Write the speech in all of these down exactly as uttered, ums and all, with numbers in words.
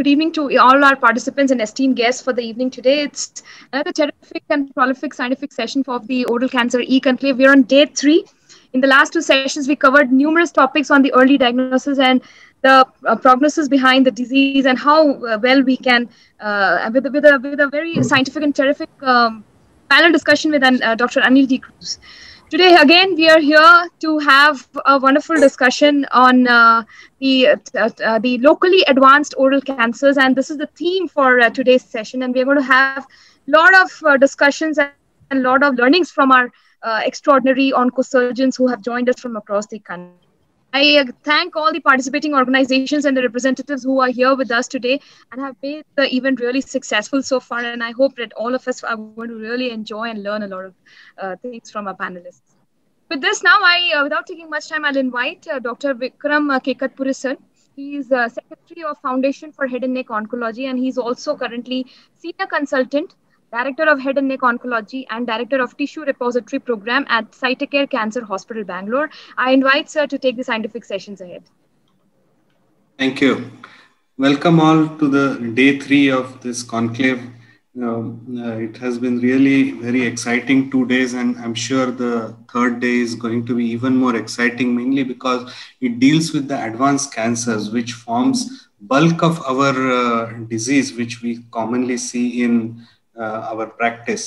good evening to all our participants and esteemed guests for the evening today. It's another terrific and prolific scientific session for the Oral Cancer E-Conclave. We're on day three. In the last two sessions, we covered numerous topics on the early diagnosis and the uh, prognosis behind the disease and how uh, well we can, uh, with, with, a, with a very scientific and terrific um, panel discussion with an, uh, Doctor Anil D. Cruz. Today, again, we are here to have a wonderful discussion on uh, the uh, uh, the locally advanced oral cancers. And this is the theme for uh, today's session. And we're going to have a lot of uh, discussions and a lot of learnings from our uh, extraordinary oncosurgeons who have joined us from across the country. I uh, thank all the participating organizations and the representatives who are here with us today and have made the event really successful so far. And I hope that all of us are going to really enjoy and learn a lot of uh, things from our panelists. With this now, I, uh, without taking much time, I'll invite uh, Doctor Vikram uh, Kekatpure, sir. He is uh, Secretary of Foundation for Head and Neck Oncology, and he's also currently Senior Consultant, Director of Head and Neck Oncology and Director of Tissue Repository Program at Cytecare Cancer Hospital, Bangalore. I invite sir to take the scientific sessions ahead. Thank you. Welcome all to the day three of this conclave. Um, uh, it has been really very exciting two days, and I'm sure the third day is going to be even more exciting, mainly because it deals with the advanced cancers, which forms bulk of our uh, disease, which we commonly see in Uh, our practice.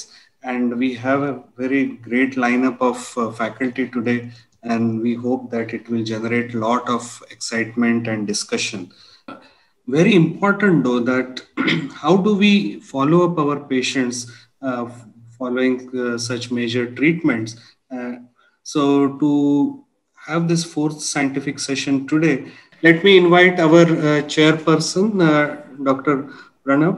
And we have a very great lineup of uh, faculty today, and we hope that it will generate a lot of excitement and discussion. Very important though, that how do we follow up our patients uh, following uh, such major treatments? Uh, so to have this fourth scientific session today, let me invite our uh, chairperson, uh, Doctor Pranav,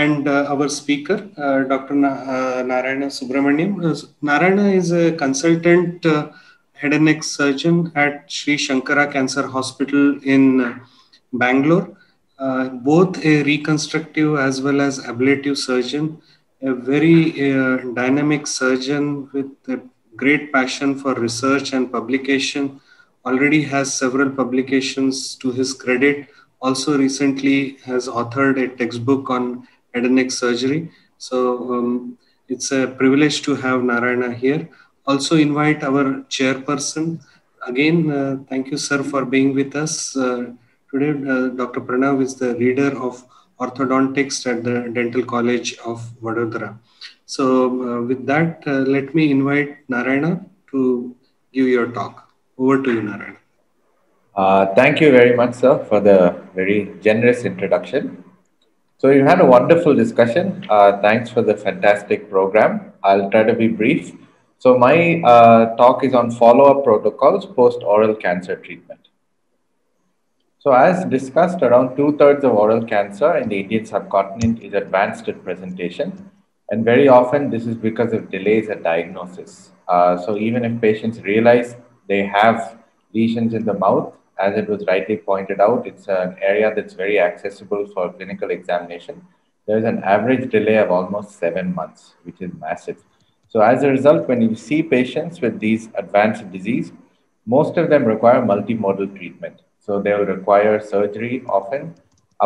and uh, our speaker, uh, Doctor Na uh, Narayana Subramaniam. Uh, Narayana is a consultant uh, head and neck surgeon at Shri Shankara Cancer Hospital in uh, Bangalore, uh, both a reconstructive as well as ablative surgeon, a very uh, dynamic surgeon with a great passion for research and publication, already has several publications to his credit, also recently has authored a textbook on head and neck surgery. So um, it's a privilege to have Narayana here. Also invite our chairperson. Again, uh, thank you, sir, for being with us. Uh, today, uh, Doctor Pranav is the leader of orthodontics at the Dental College of Vadodara. So uh, with that, uh, let me invite Narayana to give your talk. Over to you, Narayana. Uh, thank you very much, sir, for the very generous introduction. So you had a wonderful discussion. Uh, thanks for the fantastic program. I'll try to be brief. So my uh, talk is on follow-up protocols post-oral cancer treatment. So as discussed, around two-thirds of oral cancer in the Indian subcontinent is advanced at presentation. And very often this is because of delays at diagnosis. Uh, so even if patients realize they have lesions in the mouth, as it was rightly pointed out, it's an area that's very accessible for clinical examination. There's an average delay of almost seven months, which is massive. So as a result, when you see patients with these advanced disease, most of them require multimodal treatment. So they will require surgery often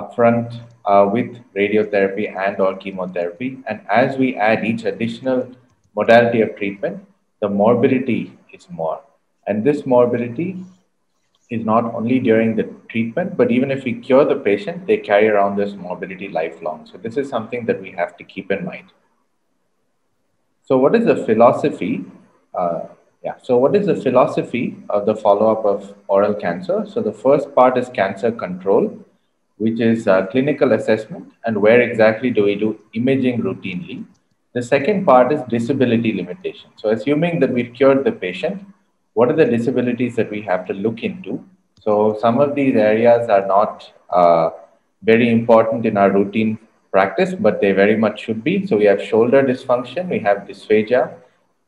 upfront uh, with radiotherapy and or chemotherapy. And as we add each additional modality of treatment, the morbidity is more. And this morbidity is not only during the treatment, but even if we cure the patient, they carry around this morbidity lifelong. So this is something that we have to keep in mind. So what is the philosophy? Uh, yeah. So what is the philosophy of the follow-up of oral cancer? So the first part is cancer control, which is uh, clinical assessment and where exactly do we do imaging routinely. The second part is disability limitation. So assuming that we've cured the patient, what are the disabilities that we have to look into? So some of these areas are not uh, very important in our routine practice, but they very much should be. So we have shoulder dysfunction, we have dysphagia,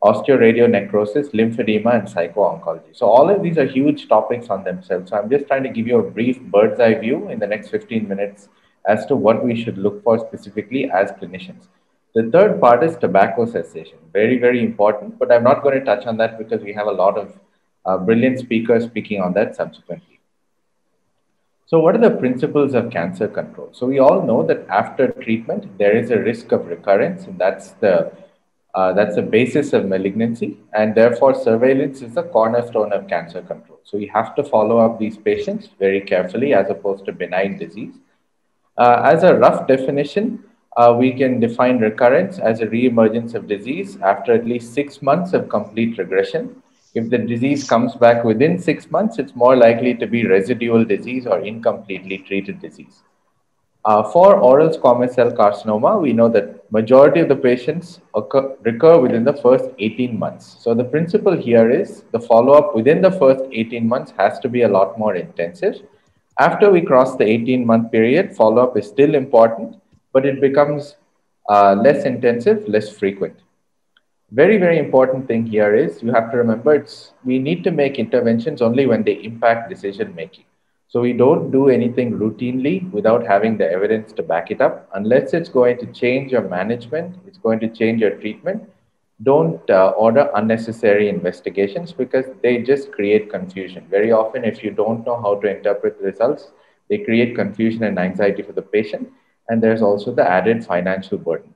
osteoradionecrosis, lymphedema, and psycho-oncology. So all of these are huge topics on themselves. So I'm just trying to give you a brief bird's eye view in the next fifteen minutes as to what we should look for specifically as clinicians. The third part is tobacco cessation. Very, very important, but I'm not going to touch on that because we have a lot of uh, brilliant speakers speaking on that subsequently. So what are the principles of cancer control? So we all know that after treatment, there is a risk of recurrence, and that's the, uh, that's the basis of malignancy. And therefore, surveillance is the cornerstone of cancer control. So we have to follow up these patients very carefully as opposed to benign disease. Uh, as a rough definition, uh, we can define recurrence as a reemergence of disease after at least six months of complete regression. If the disease comes back within six months, it's more likely to be residual disease or incompletely treated disease. Uh, for oral squamous cell carcinoma, we know that majority of the patients occur, recur within the first eighteen months. So the principle here is the follow-up within the first eighteen months has to be a lot more intensive. After we cross the eighteen-month period, follow-up is still important, but it becomes uh, less intensive, less frequent. Very, very important thing here is you have to remember it's, we need to make interventions only when they impact decision-making. So we don't do anything routinely without having the evidence to back it up. Unless it's going to change your management, it's going to change your treatment, don't uh, order unnecessary investigations because they just create confusion. Very often, if you don't know how to interpret the results, they create confusion and anxiety for the patient. And there's also the added financial burden.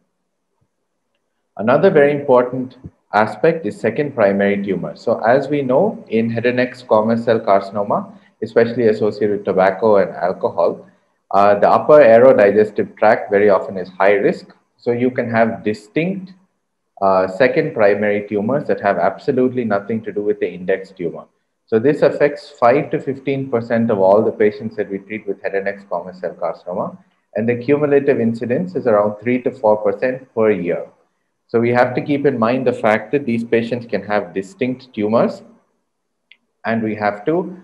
Another very important aspect is second primary tumor. So as we know, in head and neck squamous cell carcinoma, especially associated with tobacco and alcohol, uh, the upper aerodigestive tract very often is high risk. So you can have distinct uh, second primary tumors that have absolutely nothing to do with the index tumor. So this affects five to fifteen percent of all the patients that we treat with head and neck squamous cell carcinoma. And the cumulative incidence is around three to four percent per year. So we have to keep in mind the fact that these patients can have distinct tumors, and we have to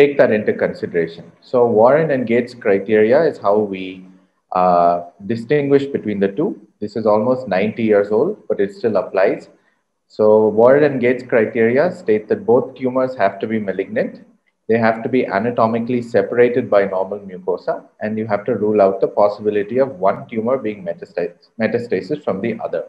take that into consideration. So Warren and Gates criteria is how we uh, distinguish between the two. This is almost ninety years old, but it still applies. So Warren and Gates criteria state that both tumors have to be malignant. They have to be anatomically separated by normal mucosa, and you have to rule out the possibility of one tumor being metastas- metastasis from the other.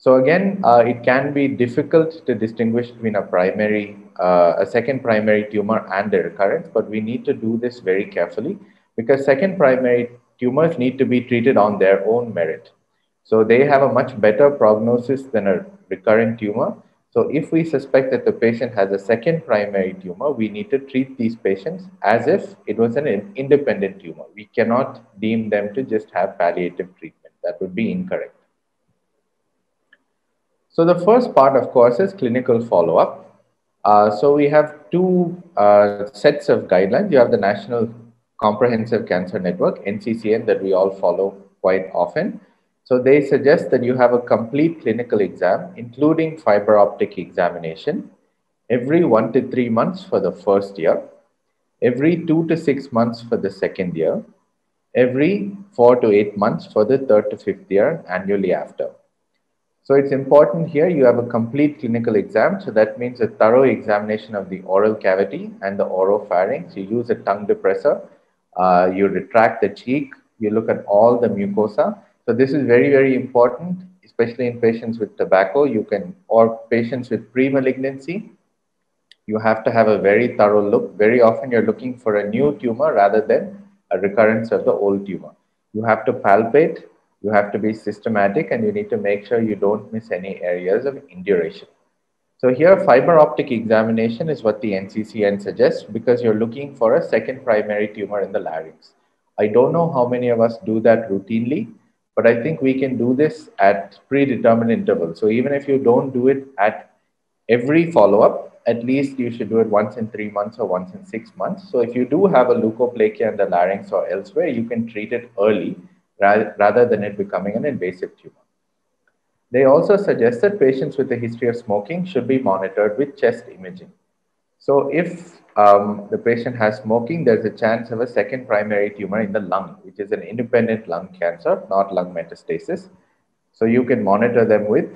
So again, uh, it can be difficult to distinguish between a primary, uh, a second primary tumor and a recurrence, but we need to do this very carefully because second primary tumors need to be treated on their own merit. So they have a much better prognosis than a recurring tumor. So if we suspect that the patient has a second primary tumor, we need to treat these patients as if it was an independent tumor. We cannot deem them to just have palliative treatment. That would be incorrect. So the first part, of course, is clinical follow-up. Uh, so we have two uh, sets of guidelines. You have the National Comprehensive Cancer Network, N C C N, that we all follow quite often. So they suggest that you have a complete clinical exam, including fiber optic examination, every one to three months for the first year, every two to six months for the second year, every four to eight months for the third to fifth year, annually after. So it's important here you have a complete clinical exam. So that means a thorough examination of the oral cavity and the oropharynx. You use a tongue depressor. Uh, you retract the cheek. You look at all the mucosa. So this is very, very important, especially in patients with tobacco. You can, or patients with pre-malignancy, you have to have a very thorough look. Very often you're looking for a new tumor rather than a recurrence of the old tumor. You have to palpate. You have to be systematic, and you need to make sure you don't miss any areas of induration. So here, fiber optic examination is what the N C C N suggests because you're looking for a second primary tumor in the larynx. I don't know how many of us do that routinely, but I think we can do this at predetermined intervals. So even if you don't do it at every follow-up, at least you should do it once in three months or once in six months. So if you do have a leukoplakia in the larynx or elsewhere, you can treat it early, rather than it becoming an invasive tumor. They also suggest that patients with a history of smoking should be monitored with chest imaging. So if um, the patient has smoking, there's a chance of a second primary tumor in the lung, which is an independent lung cancer, not lung metastasis. So you can monitor them with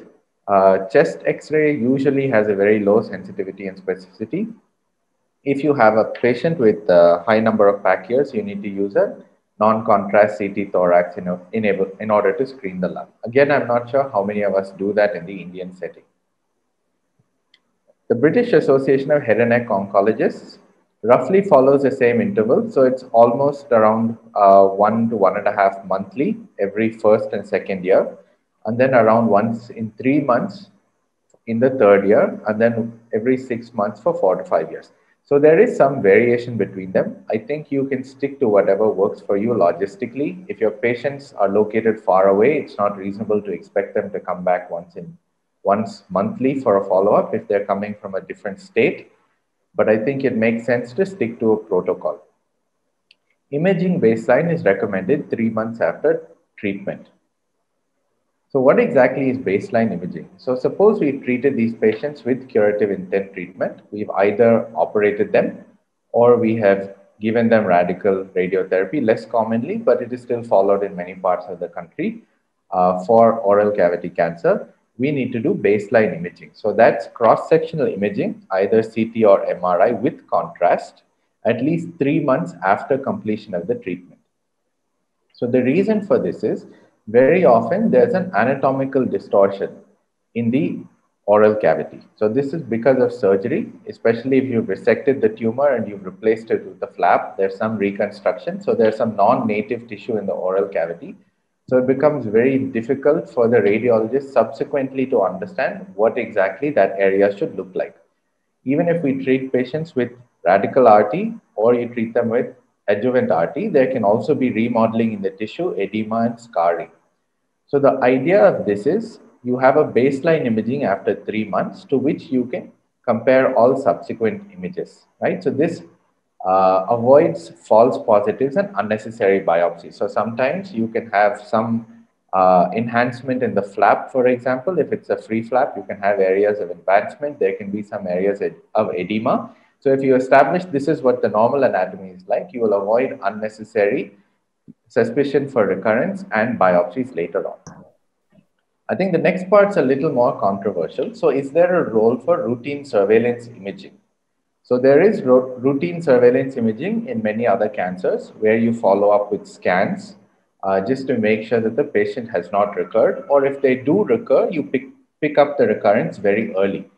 uh, chest X-ray, usually has a very low sensitivity and specificity. If you have a patient with a high number of pack years, you need to use a non-contrast C T thorax in, enable, in order to screen the lung. Again, I'm not sure how many of us do that in the Indian setting. The British Association of Head and Neck Oncologists roughly follows the same interval. So it's almost around uh, one to one and a half monthly every first and second year, and then around once in three months in the third year, and then every six months for four to five years. So there is some variation between them. I think you can stick to whatever works for you logistically. If your patients are located far away, it's not reasonable to expect them to come back once in once monthly for a follow-up if they're coming from a different state. But I think it makes sense to stick to a protocol. Imaging baseline is recommended three months after treatment. So what exactly is baseline imaging? So suppose we've treated these patients with curative intent treatment. We've either operated them or we have given them radical radiotherapy, less commonly, but it is still followed in many parts of the country. Uh, for oral cavity cancer, we need to do baseline imaging. So that's cross-sectional imaging, either C T or M R I with contrast, at least three months after completion of the treatment. So the reason for this is, very often there's an anatomical distortion in the oral cavity. So this is because of surgery, especially if you've resected the tumor and you've replaced it with the flap, there's some reconstruction. So there's some non-native tissue in the oral cavity. So it becomes very difficult for the radiologist subsequently to understand what exactly that area should look like. Even if we treat patients with radical R T or you treat them with adjuvant R T, there can also be remodeling in the tissue, edema and scarring. So the idea of this is you have a baseline imaging after three months to which you can compare all subsequent images, right? So this uh, avoids false positives and unnecessary biopsies. So sometimes you can have some uh, enhancement in the flap, for example. If it's a free flap, you can have areas of advancement. There can be some areas of edema. So if you establish this is what the normal anatomy is like, you will avoid unnecessary suspicion for recurrence and biopsies later on. I think the next part's a little more controversial. So is there a role for routine surveillance imaging? So there is ro- routine surveillance imaging in many other cancers where you follow up with scans uh, just to make sure that the patient has not recurred, or if they do recur, you pick, pick up the recurrence very early.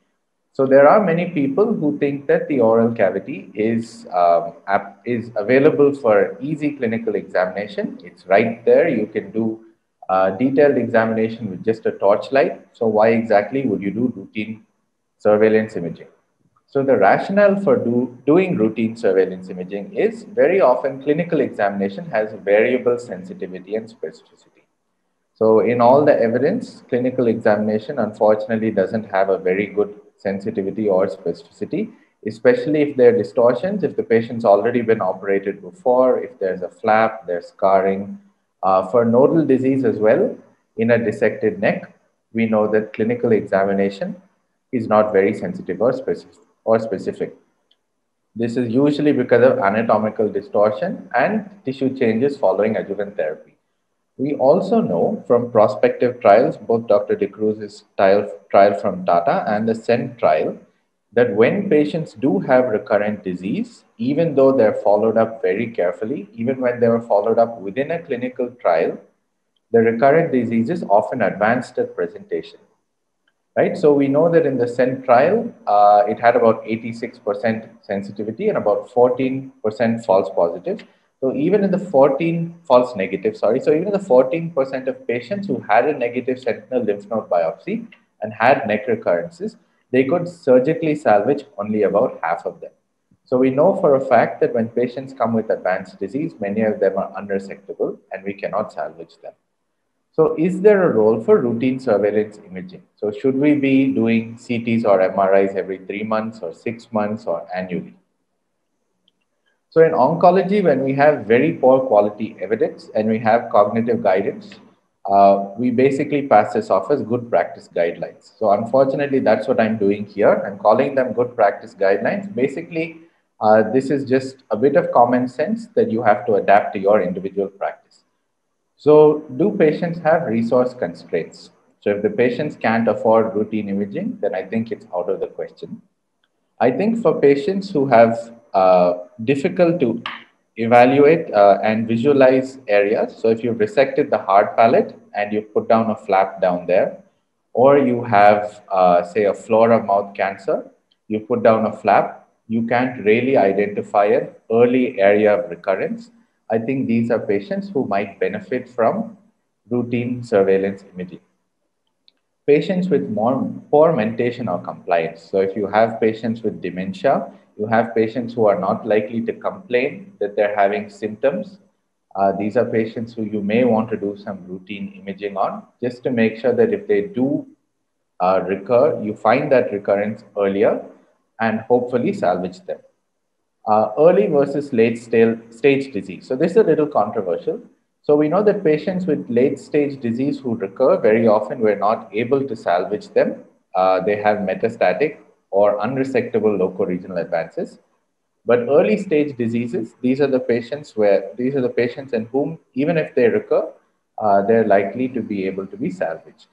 So there are many people who think that the oral cavity is, um, is available for easy clinical examination. It's right there. You can do a detailed examination with just a torchlight. So why exactly would you do routine surveillance imaging? So the rationale for do, doing routine surveillance imaging is very often clinical examination has variable sensitivity and specificity. So in all the evidence, clinical examination unfortunately doesn't have a very good sensitivity or specificity, especially if there are distortions, if the patient's already been operated before, if there's a flap, there's scarring. Uh, for nodal disease as well, in a dissected neck, we know that clinical examination is not very sensitive or specific. Or specific. This is usually because of anatomical distortion and tissue changes following adjuvant therapy. We also know from prospective trials, both Doctor De Cruz's trial, trial from Tata and the SENT trial, that when patients do have recurrent disease, even though they're followed up very carefully, even when they were followed up within a clinical trial, the recurrent disease is often advanced at presentation. Right? So we know that in the SENT trial, uh, it had about eighty-six percent sensitivity and about fourteen percent false positives. So even in the fourteen false negative, sorry, so even in the fourteen percent of patients who had a negative sentinel lymph node biopsy and had neck recurrences, they could surgically salvage only about half of them. So we know for a fact that when patients come with advanced disease, many of them are unresectable and we cannot salvage them. So is there a role for routine surveillance imaging? So should we be doing C Ts or M R Is every three months or six months or annually? So in oncology, when we have very poor quality evidence and we have cognitive guidance, uh, we basically pass this off as good practice guidelines. So unfortunately, that's what I'm doing here. I'm calling them good practice guidelines. Basically, uh, this is just a bit of common sense that you have to adapt to your individual practice. So do patients have resource constraints? So if the patients can't afford routine imaging, then I think it's out of the question. I think for patients who have Uh, difficult to evaluate uh, and visualize areas. So if you've resected the hard palate and you put down a flap down there, or you have, uh, say, a flora mouth cancer, you put down a flap, you can't really identify an early area of recurrence, I think these are patients who might benefit from routine surveillance imaging. Patients with more poor mentation or compliance. So if you have patients with dementia, you have patients who are not likely to complain that they're having symptoms. Uh, these are patients who you may want to do some routine imaging on, just to make sure that if they do uh, recur, you find that recurrence earlier and hopefully salvage them. Uh, early versus late stage disease. So this is a little controversial. So we know that patients with late stage disease who recur, very often we're not able to salvage them. Uh, they have metastatic or unresectable locoregional advances. But early stage diseases, these are the patients where these are the patients in whom, even if they recur, uh, they're likely to be able to be salvaged.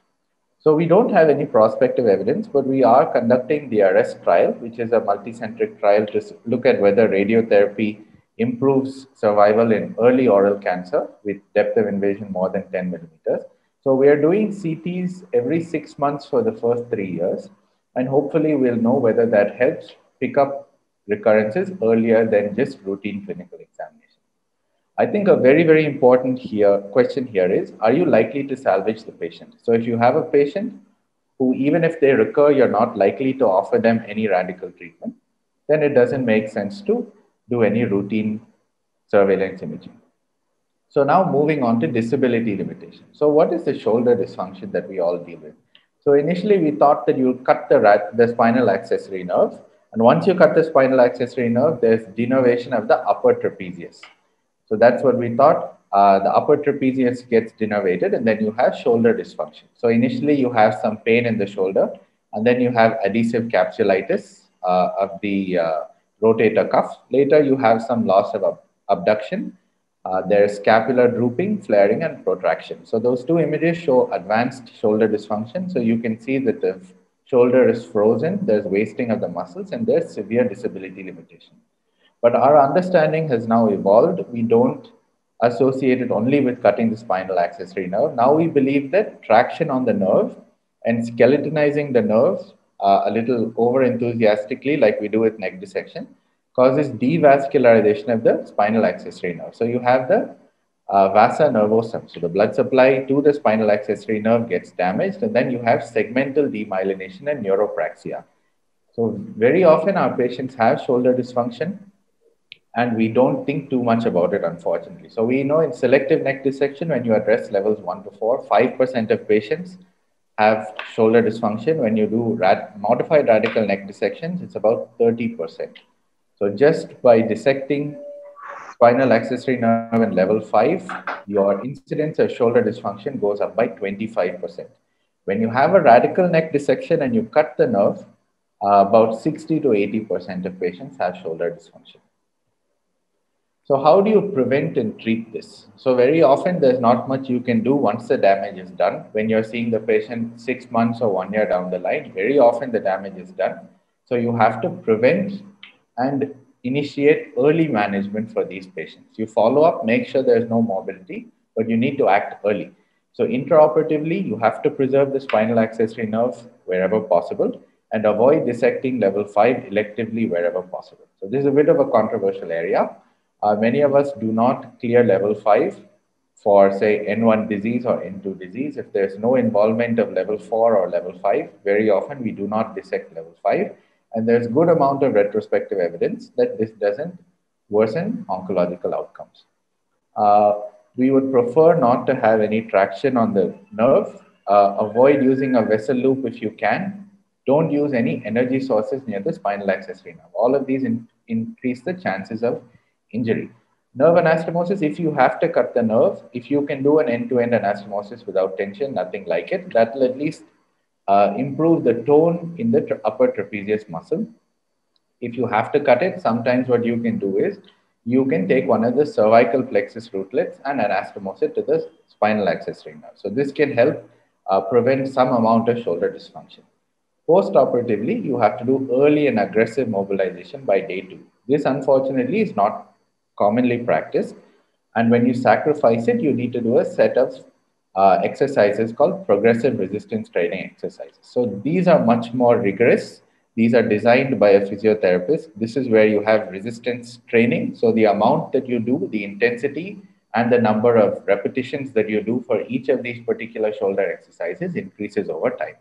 So we don't have any prospective evidence, but we are conducting the R S trial, which is a multicentric trial to look at whether radiotherapy improves survival in early oral cancer with depth of invasion more than ten millimeters. So we are doing C Ts every six months for the first three years, and hopefully we'll know whether that helps pick up recurrences earlier than just routine clinical examination. I think a very, very important here question here is, are you likely to salvage the patient? So if you have a patient who, even if they recur, you're not likely to offer them any radical treatment, then it doesn't make sense to do any routine surveillance imaging. So now moving on to disability limitation. So what is the shoulder dysfunction that we all deal with? So initially we thought that you cut the, rat, the spinal accessory nerve. And once you cut the spinal accessory nerve, there's denervation of the upper trapezius. So that's what we thought. Uh, the upper trapezius gets denervated, and then you have shoulder dysfunction. So initially you have some pain in the shoulder, and then you have adhesive capsulitis uh, of the uh, rotator cuff. Later you have some loss of ab abduction. Uh, there's scapular drooping, flaring, and protraction. So those two images show advanced shoulder dysfunction. So you can see that the shoulder is frozen, there's wasting of the muscles, and there's severe disability limitation. But our understanding has now evolved. We don't associate it only with cutting the spinal accessory nerve. Now we believe that traction on the nerve and skeletonizing the nerves uh, a little over-enthusiastically, like we do with neck dissection, causes devascularization of the spinal accessory nerve. So you have the uh, vasa nervosum. So the blood supply to the spinal accessory nerve gets damaged, and then you have segmental demyelination and neuropraxia. So very often our patients have shoulder dysfunction, and we don't think too much about it, unfortunately. So we know in selective neck dissection, when you address levels one to four, five percent of patients have shoulder dysfunction. When you do rad modified radical neck dissections, it's about thirty percent. So just by dissecting spinal accessory nerve in level five, your incidence of shoulder dysfunction goes up by twenty-five percent. When you have a radical neck dissection and you cut the nerve, uh, about sixty to eighty percent of patients have shoulder dysfunction. So how do you prevent and treat this? So very often there's not much you can do once the damage is done. When you're seeing the patient six months or one year down the line, very often the damage is done. So you have to prevent and initiate early management for these patients. You follow up, make sure there's no morbidity, but you need to act early. So intraoperatively, you have to preserve the spinal accessory nerve wherever possible and avoid dissecting level five electively wherever possible. So this is a bit of a controversial area. Uh, many of us do not clear level five for, say, N one disease or N two disease. If there's no involvement of level four or level five, very often we do not dissect level five. And there's good amount of retrospective evidence that this doesn't worsen oncological outcomes. Uh, we would prefer not to have any traction on the nerve. Uh, avoid using a vessel loop if you can. Don't use any energy sources near the spinal accessory nerve. All of these in increase the chances of injury. Nerve anastomosis, if you have to cut the nerve, if you can do an end-to-end anastomosis without tension, nothing like it, that will at least Uh, improve the tone in the tra upper trapezius muscle. If you have to cut it, sometimes what you can do is you can take one of the cervical plexus rootlets and anastomose it to the spinal accessory nerve. So this can help uh, prevent some amount of shoulder dysfunction. Post-operatively, you have to do early and aggressive mobilization by day two. This, unfortunately, is not commonly practiced. And when you sacrifice it, you need to do a set of Uh, exercises called progressive resistance training exercises. So these are much more rigorous These are designed by a physiotherapist. This is where you have resistance training. So the amount that you do, the intensity, and the number of repetitions that you do for each of these particular shoulder exercises increases over time.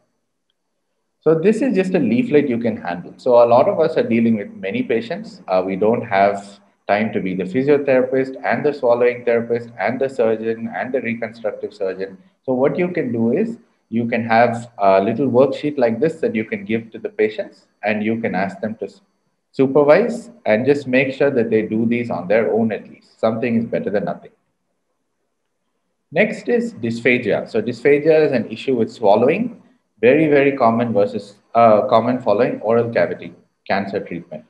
So this is just a leaflet you can handle. So a lot of us are dealing with many patients. Uh, we don't have time to be the physiotherapist and the swallowing therapist and the surgeon and the reconstructive surgeon. So what you can do is you can have a little worksheet like this that you can give to the patients, and you can ask them to supervise and just make sure that they do these on their own at least. Something is better than nothing. Next is dysphagia. So dysphagia is an issue with swallowing. Very, very common versus uh, common following oral cavity cancer treatment.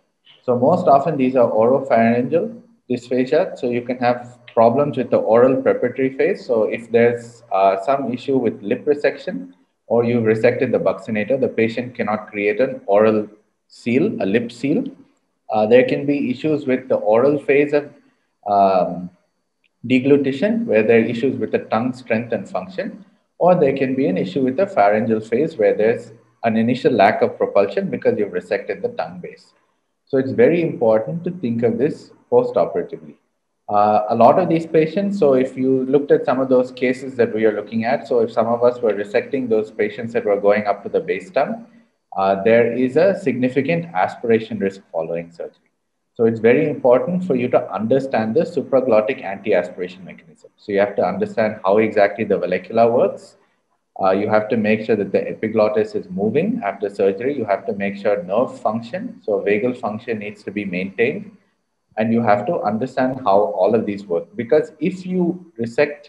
So most often these are oropharyngeal dysphagia. So you can have problems with the oral preparatory phase. So if there's uh, some issue with lip resection or you've resected the buccinator, the patient cannot create an oral seal, a lip seal. Uh, there can be issues with the oral phase of um, deglutition, where there are issues with the tongue strength and function. Or there can be an issue with the pharyngeal phase where there's an initial lack of propulsion because you've resected the tongue base. So it's very important to think of this post-operatively. Uh, a lot of these patients, so if you looked at some of those cases that we are looking at, so if some of us were resecting those patients that were going up to the base tongue, uh, there is a significant aspiration risk following surgery. So it's very important for you to understand the supraglottic anti-aspiration mechanism. So you have to understand how exactly the vallecula works. Uh, you have to make sure that the epiglottis is moving after surgery. You have to make sure nerve function, so vagal function, needs to be maintained. And you have to understand how all of these work. Because if you resect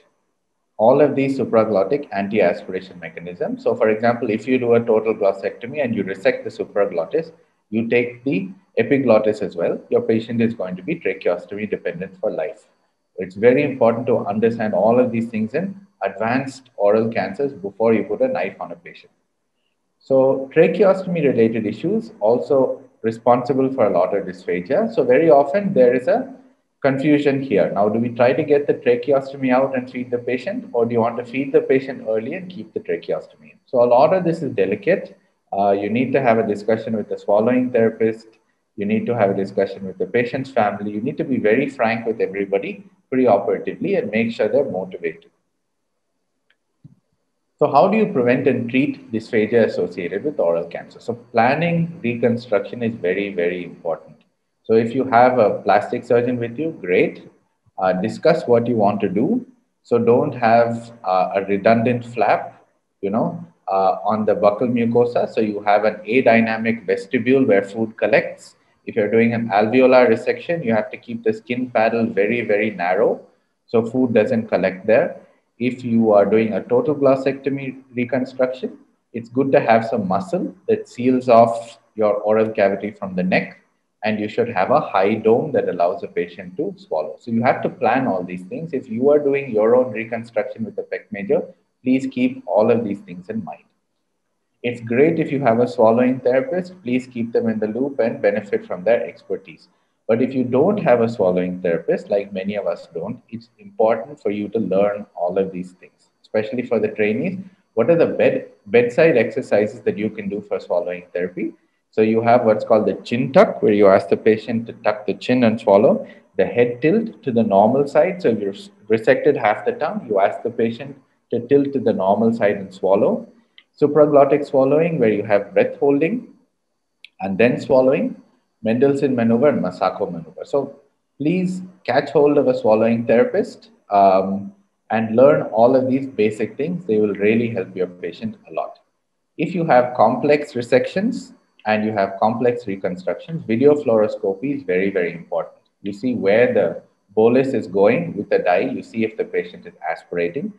all of these supraglottic anti-aspiration mechanisms, so for example, if you do a total glossectomy and you resect the supraglottis, you take the epiglottis as well, your patient is going to be tracheostomy dependent for life. It's very important to understand all of these things in advanced oral cancers before you put a knife on a patient. So tracheostomy related issues also responsible for a lot of dysphagia. So very often there is a confusion here. Now, do we try to get the tracheostomy out and feed the patient, or do you want to feed the patient early and keep the tracheostomy in? So a lot of this is delicate. Uh, you need to have a discussion with the swallowing therapist. You need to have a discussion with the patient's family. You need to be very frank with everybody pre-operatively and make sure they're motivated. So how do you prevent and treat dysphagia associated with oral cancer? So planning reconstruction is very, very important. So if you have a plastic surgeon with you, great. Uh, discuss what you want to do. So don't have uh, a redundant flap, you know, Uh, on the buccal mucosa. So you have an adynamic vestibule where food collects. If you're doing an alveolar resection, you have to keep the skin paddle very, very narrow so food doesn't collect there. If you are doing a total glossectomy reconstruction, it's good to have some muscle that seals off your oral cavity from the neck, and you should have a high dome that allows the patient to swallow. So you have to plan all these things. If you are doing your own reconstruction with a pec major, please keep all of these things in mind. It's great if you have a swallowing therapist, please keep them in the loop and benefit from their expertise. But if you don't have a swallowing therapist, like many of us don't, it's important for you to learn all of these things, especially for the trainees. What are the bed, bedside exercises that you can do for swallowing therapy? So you have what's called the chin tuck, where you ask the patient to tuck the chin and swallow, the head tilt to the normal side. So if you've resected half the tongue, you ask the patient to tilt to the normal side and swallow. Supraglottic swallowing, where you have breath holding and then swallowing, Mendelssohn maneuver and Masako maneuver. So please catch hold of a swallowing therapist um, and learn all of these basic things. They will really help your patient a lot. If you have complex resections and you have complex reconstructions, video fluoroscopy is very, very important. You see where the bolus is going with the dye. You see if the patient is aspirating.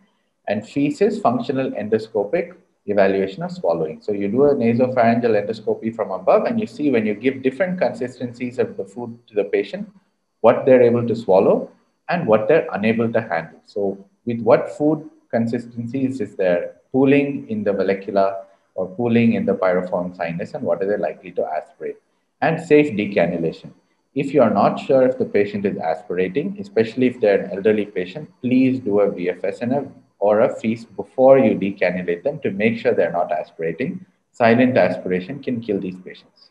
And feces, functional endoscopic evaluation of swallowing. So you do a nasopharyngeal endoscopy from above, and you see when you give different consistencies of the food to the patient, what they're able to swallow and what they're unable to handle. So with what food consistencies is there pooling in the vallecula or pooling in the pyriform sinus, and what are they likely to aspirate? And safe decannulation. If you are not sure if the patient is aspirating, especially if they're an elderly patient, please do a V F S and a or a feast before you decannulate them to make sure they're not aspirating. silent aspiration can kill these patients.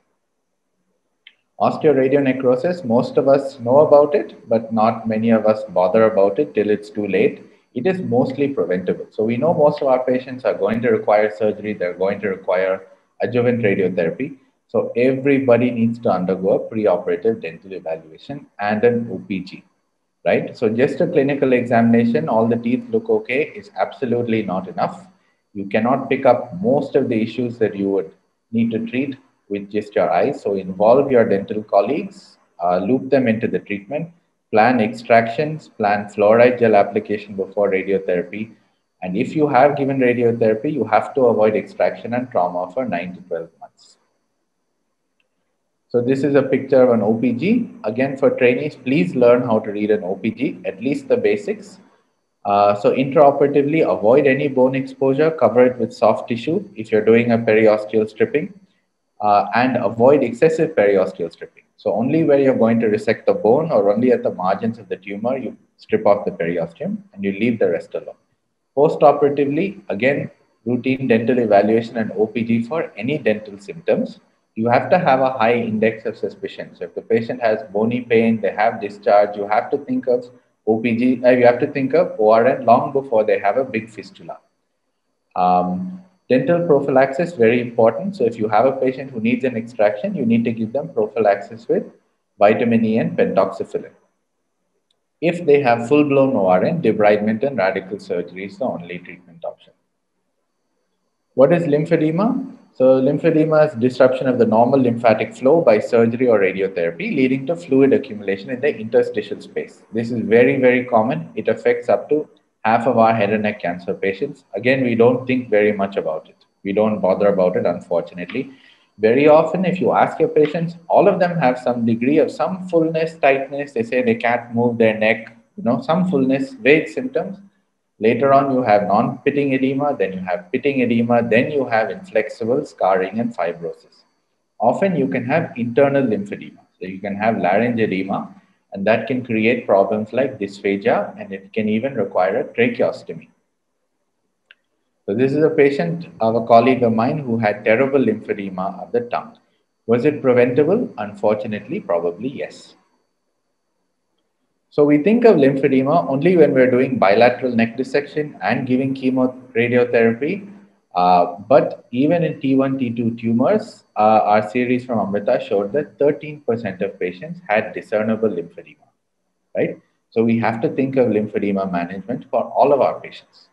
Osteoradionecrosis, most of us know about it, but not many of us bother about it till it's too late. It is mostly preventable. So we know most of our patients are going to require surgery, they're going to require adjuvant radiotherapy. So everybody needs to undergo a preoperative dental evaluation and an O P G, right? So just a clinical examination, all the teeth look okay, is absolutely not enough. You cannot pick up most of the issues that you would need to treat with just your eyes. So involve your dental colleagues, uh, loop them into the treatment, plan extractions, plan fluoride gel application before radiotherapy. And if you have given radiotherapy, you have to avoid extraction and trauma for nine to twelve months. So this is a picture of an O P G. Again, for trainees, please learn how to read an O P G, at least the basics. Uh, so intraoperatively, avoid any bone exposure, cover it with soft tissue if you're doing a periosteal stripping, uh, and avoid excessive periosteal stripping. So only where you're going to resect the bone or only at the margins of the tumor, you strip off the periosteum and you leave the rest alone. Postoperatively, again, routine dental evaluation and O P G for any dental symptoms. You have to have a high index of suspicion. So if the patient has bony pain, they have discharge, you have to think of O P G, uh, you have to think of O R N long before they have a big fistula. Um, dental prophylaxis, very important. So if you have a patient who needs an extraction, you need to give them prophylaxis with vitamin E and pentoxifilin. If they have full-blown O R N, debridement and radical surgery is the only treatment option. What is lymphedema? So lymphedema is disruption of the normal lymphatic flow by surgery or radiotherapy, leading to fluid accumulation in the interstitial space. This is very, very common. It affects up to half of our head and neck cancer patients. Again, we don't think very much about it. We don't bother about it, unfortunately. Very often, if you ask your patients, all of them have some degree of some fullness, tightness. They say they can't move their neck, you know, some fullness, vague symptoms. Later on, you have non-pitting edema, then you have pitting edema, then you have inflexible scarring and fibrosis. Often you can have internal lymphedema. So you can have laryngedema, and that can create problems like dysphagia, and it can even require a tracheostomy. So this is a patient of a colleague of mine who had terrible lymphedema of the tongue. Was it preventable? Unfortunately, probably yes. So we think of lymphedema only when we're doing bilateral neck dissection and giving chemoradiotherapy. Uh, but even in T one, T two tumors, uh, our series from Amrita showed that thirteen percent of patients had discernible lymphedema, right? So we have to think of lymphedema management for all of our patients.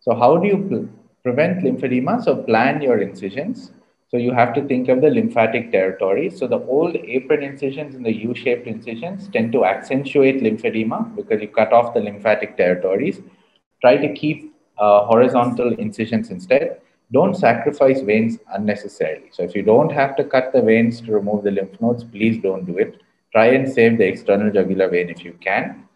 So how do you prevent lymphedema? So plan your incisions. So you have to think of the lymphatic territory. So the old apron incisions and the U-shaped incisions tend to accentuate lymphedema because you cut off the lymphatic territories. Try to keep uh, horizontal incisions instead. Don't sacrifice veins unnecessarily. So if you don't have to cut the veins to remove the lymph nodes, please don't do it. Try and save the external jugular vein if you can.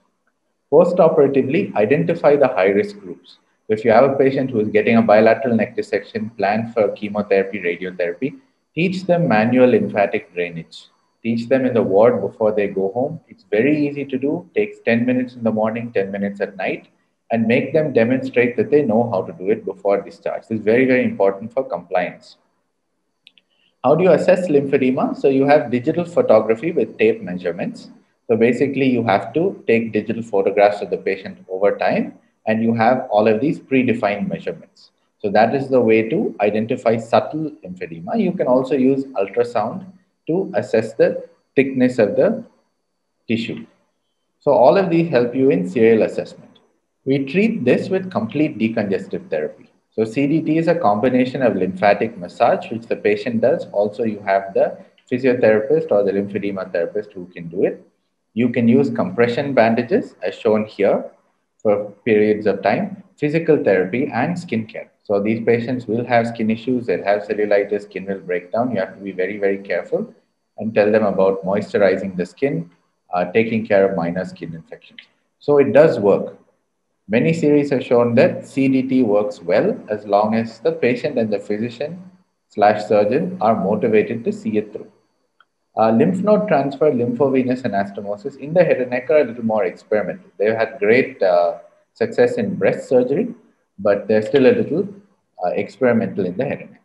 Postoperatively, identify the high-risk groups. If you have a patient who is getting a bilateral neck dissection, plan for chemotherapy, radiotherapy, teach them manual lymphatic drainage. Teach them in the ward before they go home. It's very easy to do. Takes ten minutes in the morning, ten minutes at night, and make them demonstrate that they know how to do it before discharge. This is very, very important for compliance. How do you assess lymphedema? So you have digital photography with tape measurements. So basically you have to take digital photographs of the patient over time, and you have all of these predefined measurements. So that is the way to identify subtle lymphedema. You can also use ultrasound to assess the thickness of the tissue. So all of these help you in serial assessment. We treat this with complete decongestive therapy. So C D T is a combination of lymphatic massage, which the patient does. Also, you have the physiotherapist or the lymphedema therapist who can do it. You can use compression bandages as shown here for periods of time, physical therapy and skin care. So these patients will have skin issues, they'll have cellulitis, skin will break down. You have to be very, very careful and tell them about moisturizing the skin, uh, taking care of minor skin infections. So it does work. Many series have shown that C D T works well as long as the patient and the physician slash surgeon are motivated to see it through. Uh, lymph node transfer, lymphovenous anastomosis in the head and neck are a little more experimental. They've had great uh, success in breast surgery, but they're still a little uh, experimental in the head and neck.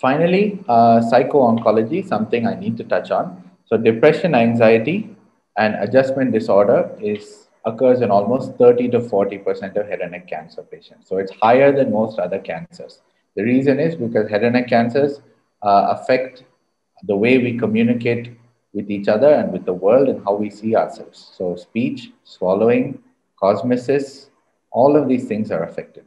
Finally, uh, psycho-oncology, something I need to touch on. So depression, anxiety, and adjustment disorder is occurs in almost thirty to forty percent of head and neck cancer patients. So it's higher than most other cancers. The reason is because head and neck cancers uh, affect the way we communicate with each other and with the world and how we see ourselves. So speech, swallowing, cosmesis, all of these things are affected.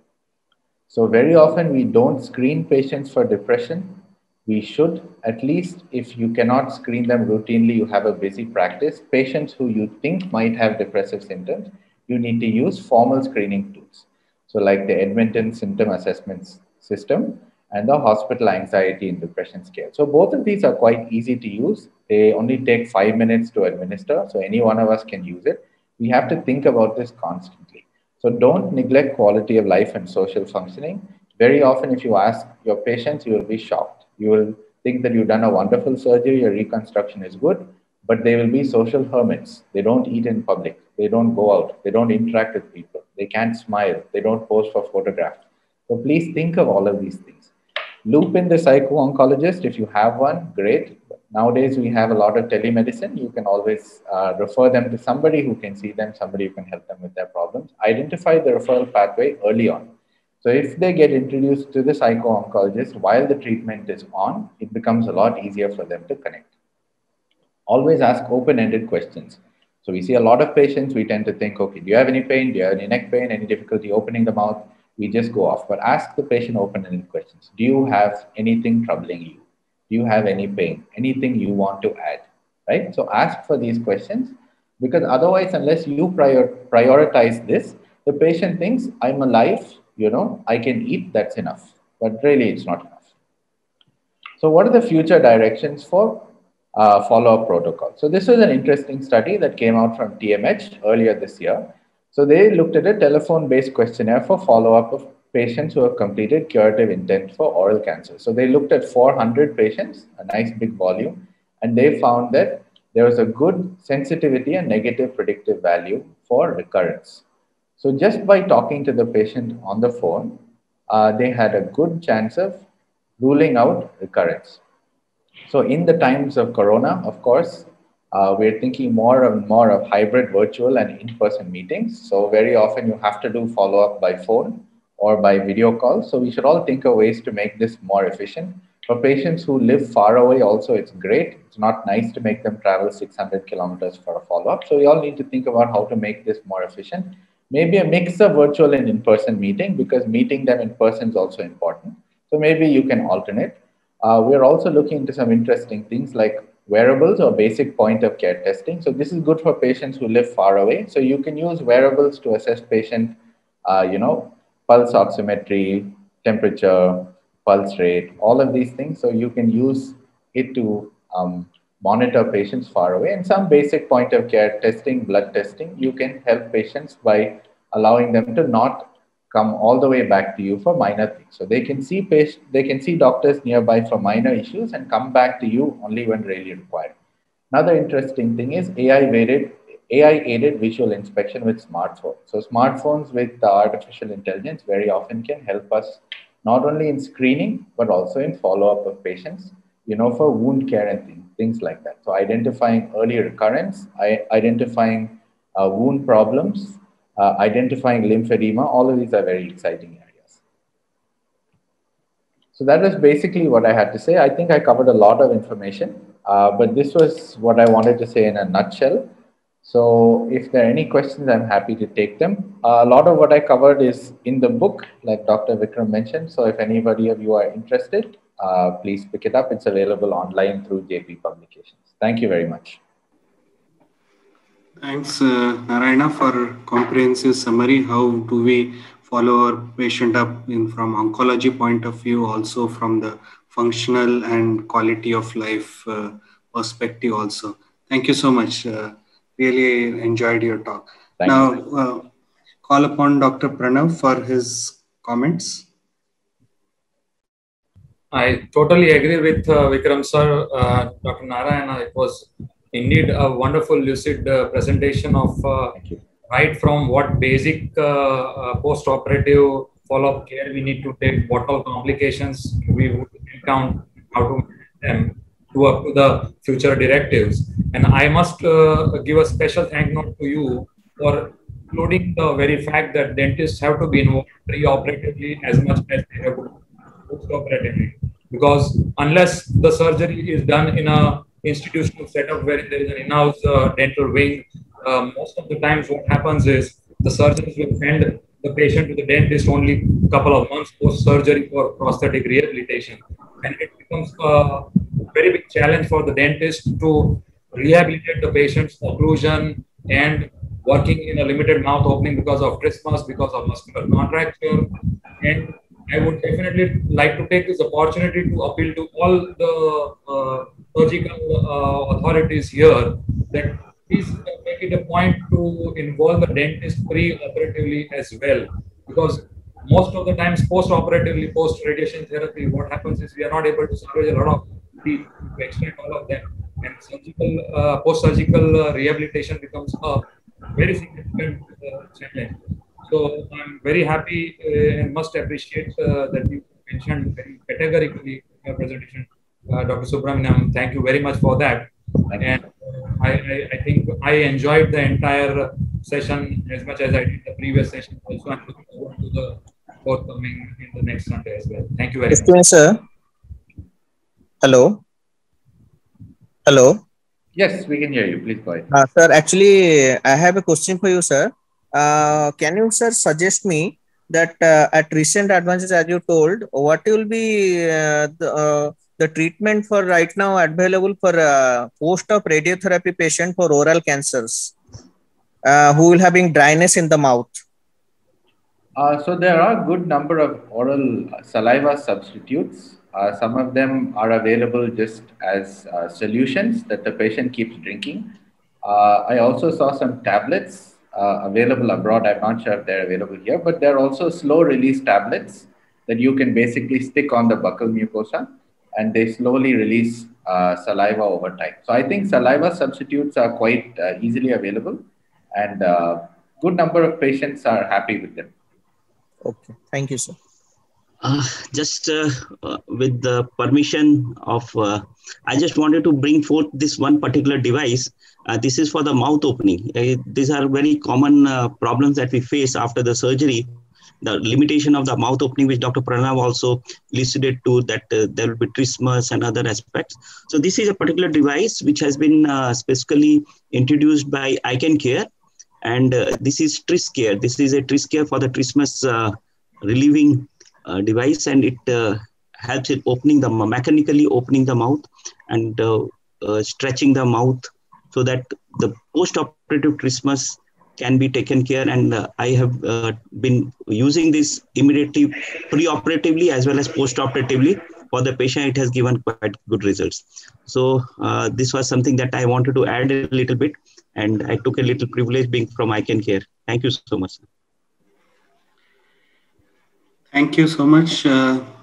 So very often we don't screen patients for depression. We should, at least if you cannot screen them routinely, you have a busy practice, patients who you think might have depressive symptoms, you need to use formal screening tools. So like the Edmonton symptom assessment system and the hospital anxiety and depression scale. So both of these are quite easy to use. They only take five minutes to administer. So any one of us can use it. We have to think about this constantly. So don't neglect quality of life and social functioning. Very often, if you ask your patients, you will be shocked. You will think that you've done a wonderful surgery, your reconstruction is good, but they will be social hermits. They don't eat in public. They don't go out. They don't interact with people. They can't smile. They don't pose for photographs. So please think of all of these things. Loop in the psycho-oncologist if you have one, great. Nowadays, we have a lot of telemedicine. You can always uh, refer them to somebody who can see them, somebody who can help them with their problems. Identify the referral pathway early on. So if they get introduced to the psycho-oncologist while the treatment is on, it becomes a lot easier for them to connect. Always ask open-ended questions. So we see a lot of patients, we tend to think, okay, do you have any pain? Do you have any neck pain? Any difficulty opening the mouth? We just go off, but ask the patient open-ended questions. Do you have anything troubling you? Do you have any pain? Anything you want to add, right? So ask for these questions, because otherwise, unless you prior prioritize this, the patient thinks I'm alive, you know, I can eat, that's enough. But really it's not enough. So what are the future directions for uh, follow-up protocol? So this was an interesting study that came out from T M H earlier this year. So they looked at a telephone-based questionnaire for follow-up of patients who have completed curative intent for oral cancer. So they looked at four hundred patients, a nice big volume, and they found that there was a good sensitivity and negative predictive value for recurrence. So just by talking to the patient on the phone, uh, they had a good chance of ruling out recurrence. So in the times of corona, of course, Uh, we're thinking more and more of hybrid virtual and in-person meetings. So very often you have to do follow-up by phone or by video call. So we should all think of ways to make this more efficient. For patients who live far away also, it's great. It's not nice to make them travel six hundred kilometers for a follow-up. So we all need to think about how to make this more efficient. Maybe a mix of virtual and in-person meeting, because meeting them in person is also important. So maybe you can alternate. Uh, we're also looking into some interesting things like wearables or basic point of care testing. So this is good for patients who live far away. So you can use wearables to assess patient, uh, you know, pulse oximetry, temperature, pulse rate, all of these things. So you can use it to um, monitor patients far away, and some basic point of care testing, blood testing. You can help patients by allowing them to not come all the way back to you for minor things. So they can see patient, they can see doctors nearby for minor issues and come back to you only when really required. Another interesting thing is A I aided, A I aided visual inspection with smartphones. So smartphones with artificial intelligence very often can help us not only in screening, but also in follow-up of patients, you know, for wound care and things, things like that. So identifying early recurrence, identifying uh, wound problems, Uh, identifying lymphedema, all of these are very exciting areas. So that is basically what I had to say. I think I covered a lot of information, uh, but this was what I wanted to say in a nutshell. So if there are any questions, I'm happy to take them. Uh, a lot of what I covered is in the book, like Doctor Vikram mentioned. So if anybody of you are interested, uh, please pick it up. It's available online through J B Publications. Thank you very much. Thanks, uh, Narayana, for comprehensive summary. How do we follow our patient up in from oncology point of view, also from the functional and quality of life uh, perspective also. Thank you so much. Uh, really enjoyed your talk. Thank now, you. Uh, call upon Doctor Pranav for his comments. I totally agree with uh, Vikram sir, uh, Doctor Narayana. It was indeed a wonderful lucid uh, presentation of uh, right from what basic uh, uh, post-operative follow-up care we need to take, what all complications we would headcount, how to manage them to up to the future directives. And I must uh, give a special thank note to you for including the very fact that dentists have to be involved pre-operatively as much as they have to post-operatively. Because unless the surgery is done in an institutional setup where there is an in-house uh, dental wing, uh, most of the times what happens is the surgeons will send the patient to the dentist only a couple of months post-surgery for prosthetic rehabilitation. And it becomes a very big challenge for the dentist to rehabilitate the patient's occlusion and working in a limited mouth opening because of trismus, because of muscular contracture. And I would definitely like to take this opportunity to appeal to all the uh, surgical uh, authorities here that please make it a point to involve the dentist pre-operatively as well, because most of the times post-operatively, post-radiation therapy, what happens is we are not able to salvage a lot of teeth to extract all of them, and surgical uh, post-surgical uh, rehabilitation becomes a very significant uh, challenge. So I'm very happy uh, and must appreciate uh, that you mentioned very categorically in your presentation, uh, Doctor Subramaniam. Thank you very much for that. Thank and I, I, I think I enjoyed the entire session as much as I did the previous session. Also, I'm looking forward to the forthcoming in the next Sunday as well. Thank you very Excuse much. Me, sir. Hello. Hello. Yes, we can hear you. Please go ahead. Uh, sir, actually, I have a question for you, sir. Uh, can you, sir, suggest me that uh, at recent advances, as you told, what will be uh, the, uh, the treatment for right now available for uh, post-op radiotherapy patient for oral cancers uh, who will having dryness in the mouth? Uh, so there are a good number of oral saliva substitutes. Uh, some of them are available just as uh, solutions that the patient keeps drinking. Uh, I also saw some tablets Uh, available abroad. I'm not sure if they're available here, but there are also slow release tablets that you can basically stick on the buccal mucosa and they slowly release uh, saliva over time. So I think saliva substitutes are quite uh, easily available and uh, good number of patients are happy with them. Okay, thank you, sir. Uh, just uh, uh, with the permission of, uh, I just wanted to bring forth this one particular device. Uh, this is for the mouth opening. Uh, these are very common uh, problems that we face after the surgery. The limitation of the mouth opening, which Doctor Pranav also elucidated to, that uh, there will be trismus and other aspects. So this is a particular device which has been uh, specifically introduced by ICanCaRe, and uh, this is Triskear. This is a Triskear for the trismus uh, relieving uh, device, and it uh, helps in opening the mechanically opening the mouth and uh, uh, stretching the mouth, so that the post-operative trismus can be taken care. And uh, I have uh, been using this immediately, pre-operatively as well as post-operatively for the patient. It has given quite good results. So uh, this was something that I wanted to add a little bit, and I took a little privilege being from ICanCaRe. Thank you so much. Thank you so much. Uh...